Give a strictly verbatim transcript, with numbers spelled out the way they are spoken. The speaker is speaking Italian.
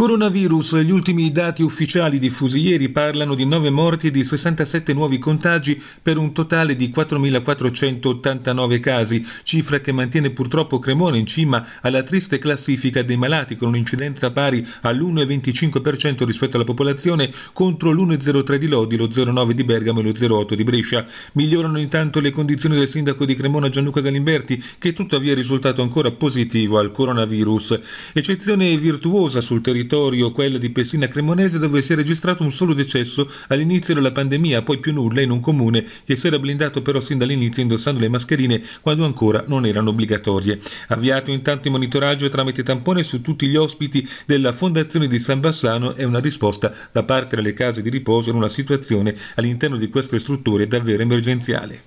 Coronavirus, gli ultimi dati ufficiali diffusi ieri parlano di nove morti e di sessantasette nuovi contagi per un totale di quattromilaquattrocentottantanove casi, cifra che mantiene purtroppo Cremona in cima alla triste classifica dei malati con un'incidenza pari all'uno virgola venticinque per cento rispetto alla popolazione contro l'uno virgola zero tre di Lodi, lo zero virgola nove di Bergamo e lo zero virgola otto di Brescia. Migliorano intanto le condizioni del sindaco di Cremona Gianluca Galimberti, che tuttavia è risultato ancora positivo al coronavirus. Eccezione virtuosa sul territorio quella di Pessina Cremonese, dove si è registrato un solo decesso all'inizio della pandemia, poi più nulla in un comune che si era blindato però sin dall'inizio indossando le mascherine quando ancora non erano obbligatorie. Avviato intanto il monitoraggio tramite tampone su tutti gli ospiti della Fondazione di San Bassano è una risposta da parte delle case di riposo in una situazione all'interno di queste strutture davvero emergenziale.